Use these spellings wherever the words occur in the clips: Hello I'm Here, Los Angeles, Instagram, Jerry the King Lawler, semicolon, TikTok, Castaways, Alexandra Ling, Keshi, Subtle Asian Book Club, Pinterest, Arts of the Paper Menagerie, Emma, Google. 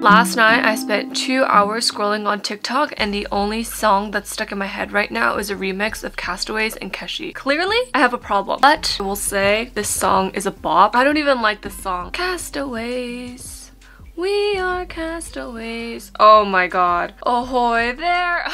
Last night, I spent 2 hours scrolling on TikTok, and the only song that's stuck in my head right now is a remix of Castaways and Keshi. Clearly, I have a problem, but I will say this song is a bop. I don't even like this song. Castaways. We are castaways. Oh my god. Ahoy there.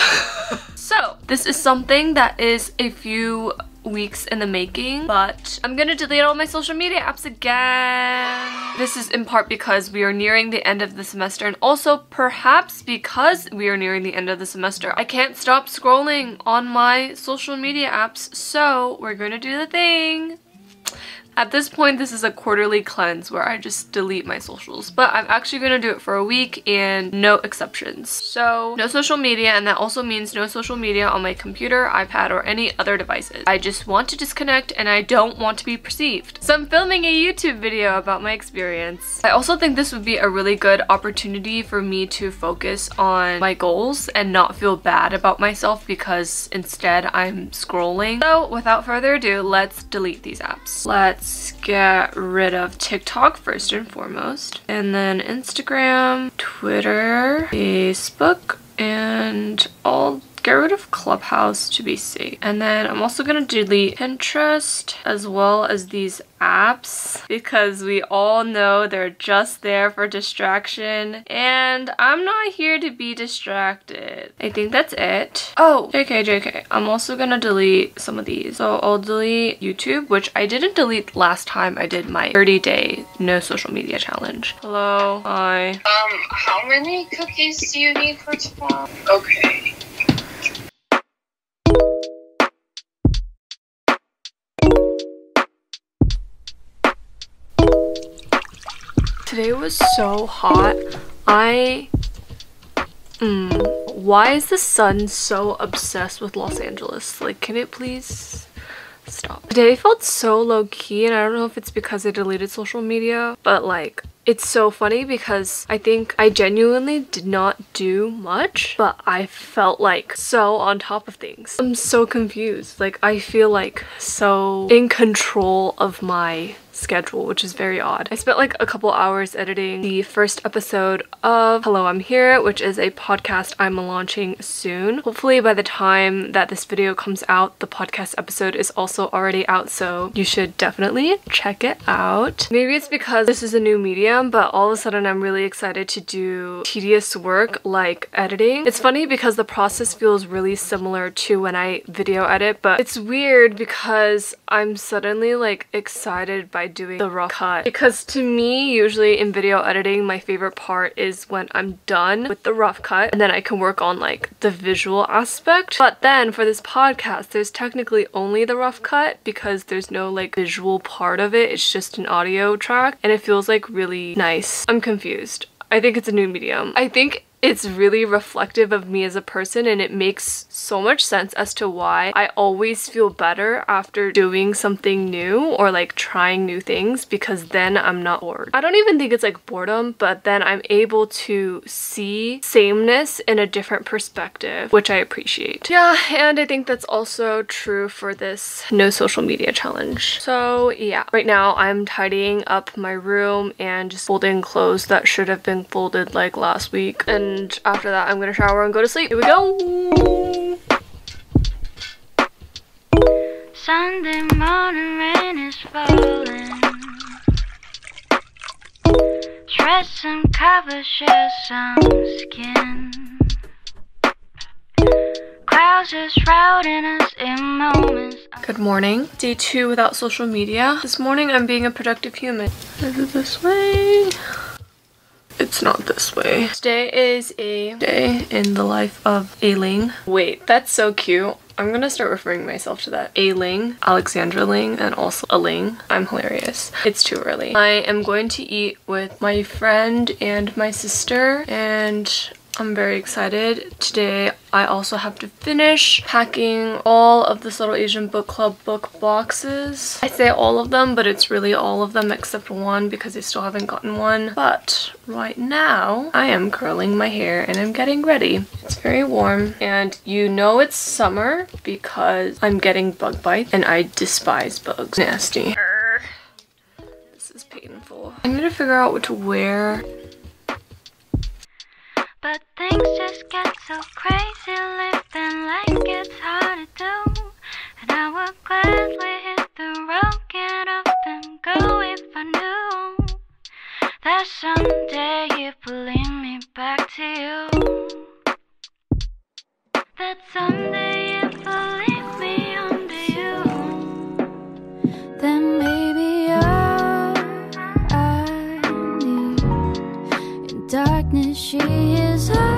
So, this is something that is a few weeks in the making, but I'm gonna delete all my social media apps again. This is in part because we are nearing the end of the semester, and also perhaps because we are nearing the end of the semester, I can't stop scrolling on my social media apps, so we're gonna do the thing. At this point, this is a quarterly cleanse where I just delete my socials, but I'm actually gonna do it for a week and no exceptions. So no social media, and that also means no social media on my computer, iPad, or any other devices. I just want to disconnect and I don't want to be perceived. So I'm filming a YouTube video about my experience. I also think this would be a really good opportunity for me to focus on my goals and not feel bad about myself because instead I'm scrolling. So without further ado, let's delete these apps. Let's get rid of TikTok first and foremost, and then Instagram, Twitter, Facebook, and I'll get rid of Clubhouse to be safe. And then I'm also gonna delete Pinterest as well as these apps because we all know they're just there for distraction, and I'm not here to be distracted. I think that's it. Oh, JK. I'm also gonna delete some of these. So I'll delete YouTube, which I didn't delete last time I did my 30-day no social media challenge. Hello, hi. How many cookies do you need for tomorrow? Okay. Today was so hot. Why is the sun so obsessed with Los Angeles? Like, can it please stop? Today felt so low-key, and I don't know if it's because I deleted social media, but like, it's so funny because I think I genuinely did not do much, but I felt like so on top of things. I'm so confused. Like, I feel like so in control of my schedule, which is very odd. I spent like a couple hours editing the first episode of Hello I'm Here, which is a podcast I'm launching soon. Hopefully by the time that this video comes out, the podcast episode is also already out, so you should definitely check it out. Maybe it's because this is a new medium, but all of a sudden I'm really excited to do tedious work like editing. It's funny because the process feels really similar to when I video edit, but it's weird because I'm suddenly like excited by doing the raw cut. Because to me, usually in video editing, my favorite part is when I'm done with the rough cut and then I can work on like the visual aspect. But then for this podcast, there's technically only the rough cut because there's no like visual part of it. It's just an audio track, and it feels like really nice. I'm confused. I think it's a new medium. I think it's really reflective of me as a person, and it makes so much sense as to why I always feel better after doing something new or like trying new things, because then I'm not bored. I don't even think it's like boredom, but then I'm able to see sameness in a different perspective, which I appreciate. Yeah, and I think that's also true for this no social media challenge. So yeah, right now I'm tidying up my room and just folding clothes that should have been folded like last week. And after that, I'm gonna shower and go to sleep. Here we go! Sunday morning rain is falling. Dress and cover, share some skin. Clouds are shrouding us in moments. Good morning. Day 2 without social media. This morning, I'm being a productive human. Is it this way? It's not this way. Today is a day in the life of A Ling. Wait, that's so cute. I'm gonna start referring myself to that. A Ling, Alexandra Ling, and also A Ling. I'm hilarious. It's too early. I am going to eat with my friend and my sister, and I'm very excited. Today, I also have to finish packing all of the Subtle Asian Book Club book boxes. I say all of them, but it's really all of them except one because I still haven't gotten one. But right now, I am curling my hair and I'm getting ready. It's very warm, and you know it's summer because I'm getting bug bites, and I despise bugs. Nasty. This is painful. I need to figure out what to wear. so crazy, living like it's hard to do. And I would gladly hit the road, get up and go if I knew that someday you would lead me back to you. That someday you would lead me onto you. Then maybe I need in darkness she is high.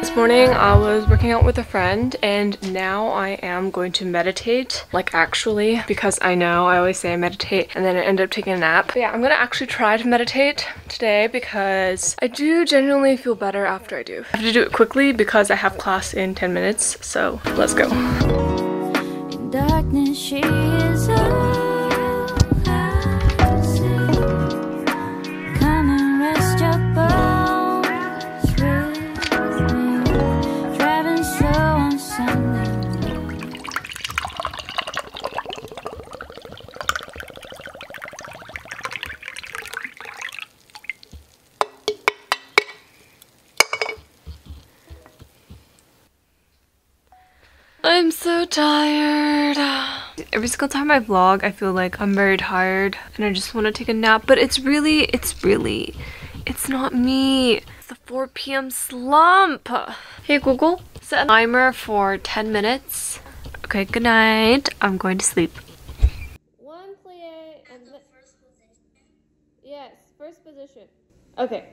This morning I was working out with a friend, and now I am going to meditate, like actually, because I know I always say I meditate and then I end up taking a nap. But yeah, I'm gonna actually try to meditate today because I do genuinely feel better after I do. I have to do it quickly because I have class in 10 minutes, so let's go. In darkness, she is I'm so tired. Every single time I vlog, I feel like I'm very tired and I just want to take a nap, but it's not me. It's the 4 p.m. slump. Hey Google, set a timer for 10 minutes. Okay, good night. I'm going to sleep. One plie and first position. Yes, first position. Okay.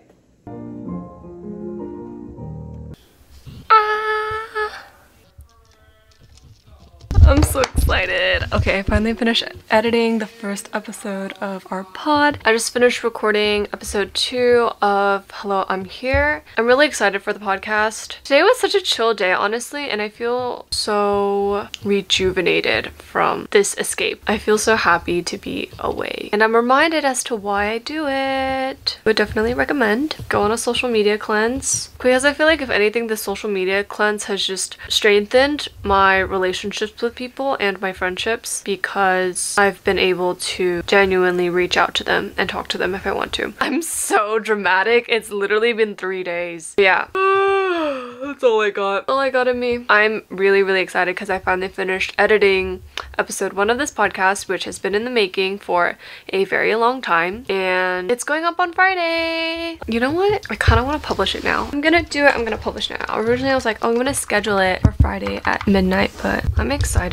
I'm so excited. Okay, I finally finished editing the first episode of our pod. I just finished recording episode 2 of Hello I'm Here. I'm really excited for the podcast. Today was such a chill day, honestly, and I feel so rejuvenated from this escape. I feel so happy to be away, and I'm reminded as to why I do it. I would definitely recommend go on a social media cleanse, because I feel like if anything, the social media cleanse has just strengthened my relationships with people and my friendships, because I've been able to genuinely reach out to them and talk to them if I want to. I'm so dramatic. It's literally been 3 days. Yeah. That's all I got. All I got in me. I'm really, really excited because I finally finished editing episode 1 of this podcast, which has been in the making for a very long time, and it's going up on Friday. You know what? I kind of want to publish it now. I'm gonna do it. I'm gonna publish now. Originally, I was like, oh, I'm gonna schedule it for Friday at midnight, but I'm excited.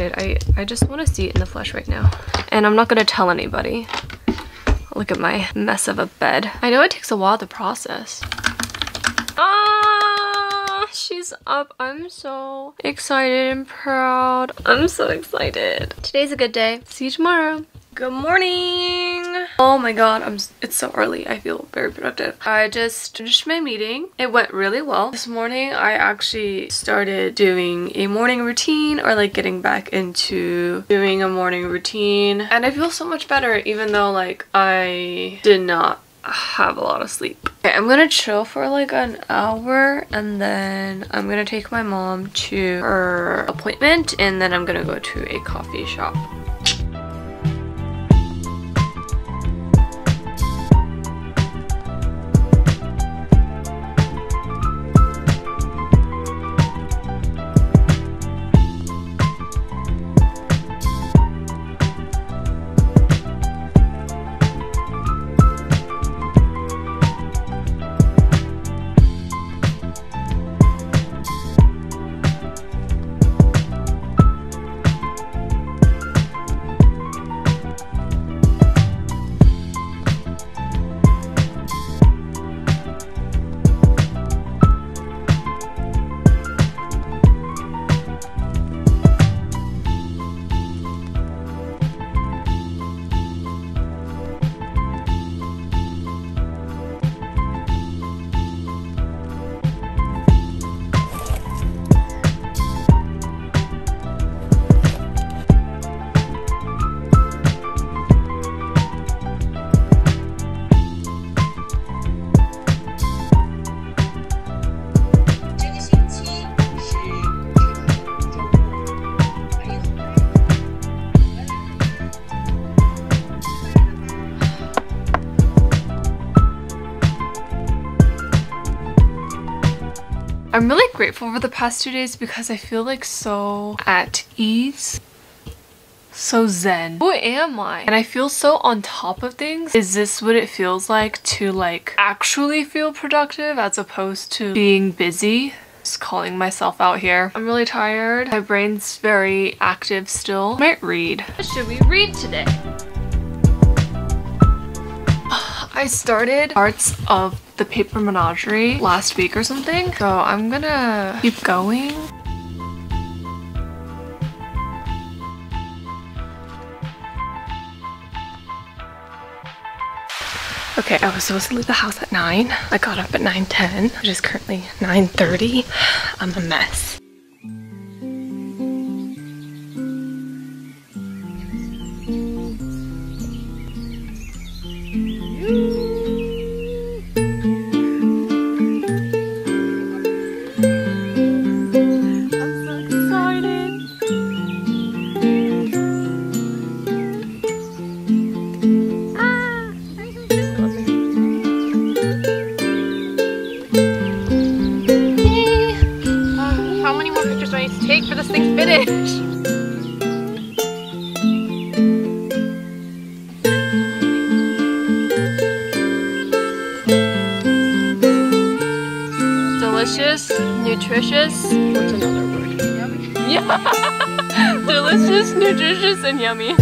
I just want to see it in the flesh right now, and I'm not gonna tell anybody. Look at my mess of a bed. I know it takes a while to process. She's up. I'm so excited and proud. I'm so excited. Today's a good day. See you tomorrow. Good morning. Oh my god, it's so early. I feel very productive. I just finished my meeting. It went really well. This morning I actually started doing a morning routine, or like getting back into doing a morning routine, and I feel so much better, even though like I did not have a lot of sleep. Okay, I'm gonna chill for like an hour, and then I'm gonna take my mom to her appointment, and then I'm gonna go to a coffee shop. I'm really grateful for the past 2 days because I feel like so at ease. So zen. Who am I? And I feel so on top of things. Is this what it feels like to actually feel productive as opposed to being busy? Just calling myself out here. I'm really tired. My brain's very active still. I might read. What should we read today? I started Arts of the Paper Menagerie last week or something, so I'm gonna keep going. Okay, I was supposed to leave the house at 9. I got up at 9:10, which is currently 9:30. I'm a mess. Delicious, nutritious, what's another word? Yummy? Yeah! Delicious, nutritious, and yummy.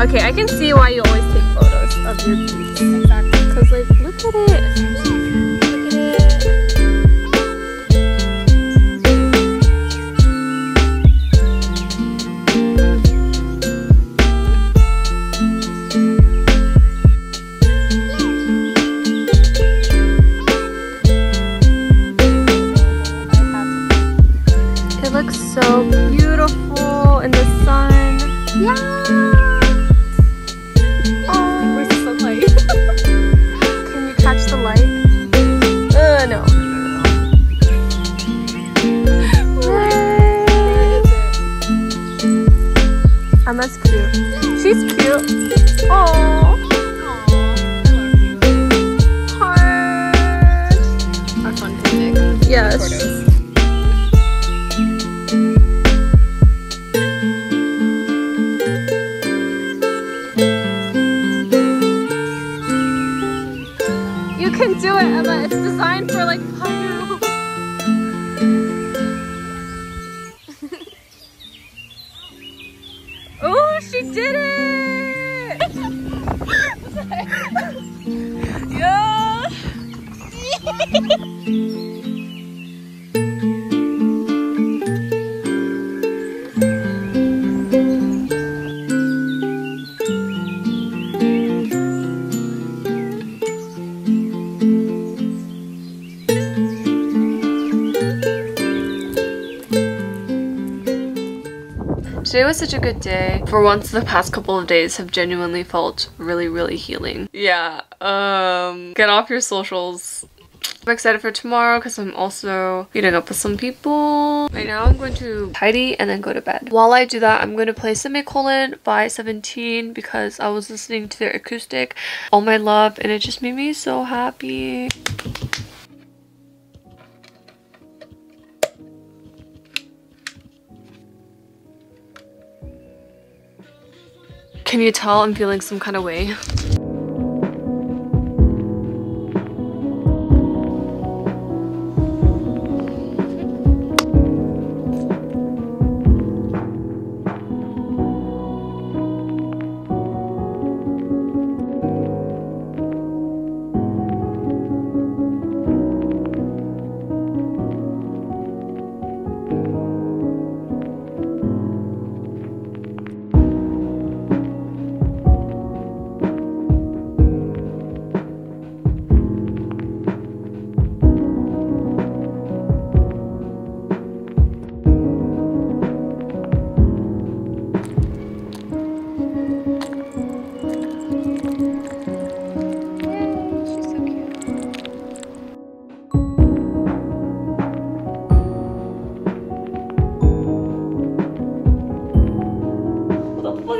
Okay, I can see why you always take photos of your piece. Exactly. Because, look at it. Look at it. It looks so beautiful in the sun. Yeah! That's cute. She's cute. Aww. I love you. Heart. Our fun picnic. Yes. Photos. You can do it, Emma. It's designed for fun. She did it! Yo! Today was such a good day. For once, the past couple of days have genuinely felt really, really healing. Yeah, get off your socials. I'm excited for tomorrow because I'm also meeting up with some people. Right now, I'm going to tidy and then go to bed. While I do that, I'm going to play Semicolon by 17 because I was listening to their acoustic, All My Love, and it just made me so happy. Can you tell I'm feeling some kind of way?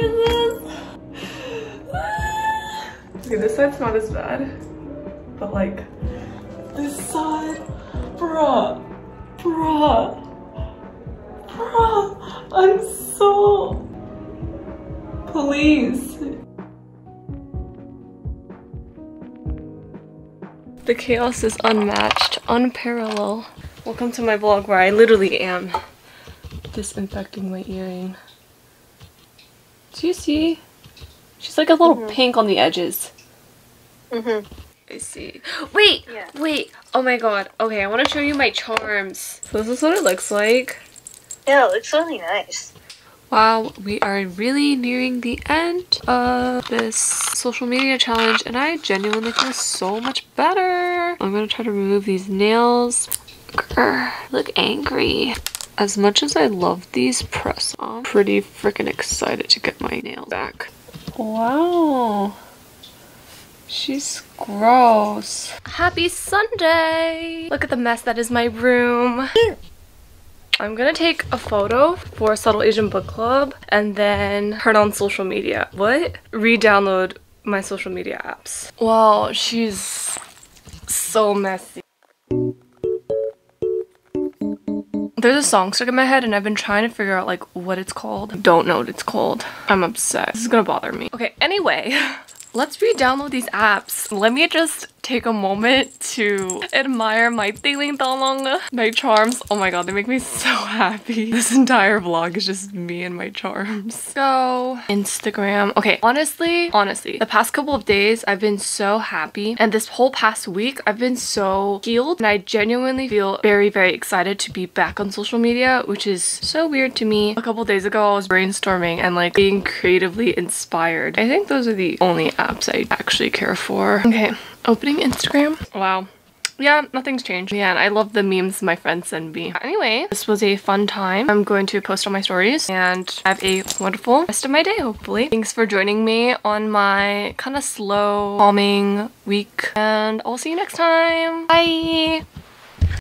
at this. Okay, this side's not as bad, but like this side, bruh, I'm so, please. The chaos is unmatched, unparalleled. Welcome to my vlog where I literally am disinfecting my earring. Do you see? She's like a little pink on the edges. I see. Wait, wait. Oh my god. Okay, I want to show you my charms. So this is what it looks like. Yeah, it looks really nice. Wow, we are really nearing the end of this social media challenge and I genuinely feel so much better. I'm gonna try to remove these nails. Grr, look angry. As much as I love these press on, I'm pretty freaking excited to get my nails back. Wow. She's gross. Happy Sunday! Look at the mess that is my room. I'm gonna take a photo for Subtle Asian Book Club and then turn on social media. What? Redownload my social media apps. Wow, she's so messy. There's a song stuck in my head and I've been trying to figure out like what it's called. I don't know what it's called. I'm upset. This is gonna bother me. Okay, anyway. Let's re-download these apps. Let me just take a moment to admire my tingling dalong, my charms. Oh my god, they make me so happy. This entire vlog is just me and my charms. Go Instagram. Okay, honestly, the past couple of days I've been so happy, and this whole past week I've been so healed, and I genuinely feel very, very excited to be back on social media, which is so weird to me. A couple days ago I was brainstorming and like being creatively inspired. I think those are the only apps I actually care for. Okay, opening Instagram. Wow. Yeah, nothing's changed. Man, I love the memes my friends send me. Anyway, this was a fun time. I'm going to post all my stories and have a wonderful rest of my day, hopefully. Thanks for joining me on my kind of slow, calming week, and I'll see you next time. Bye!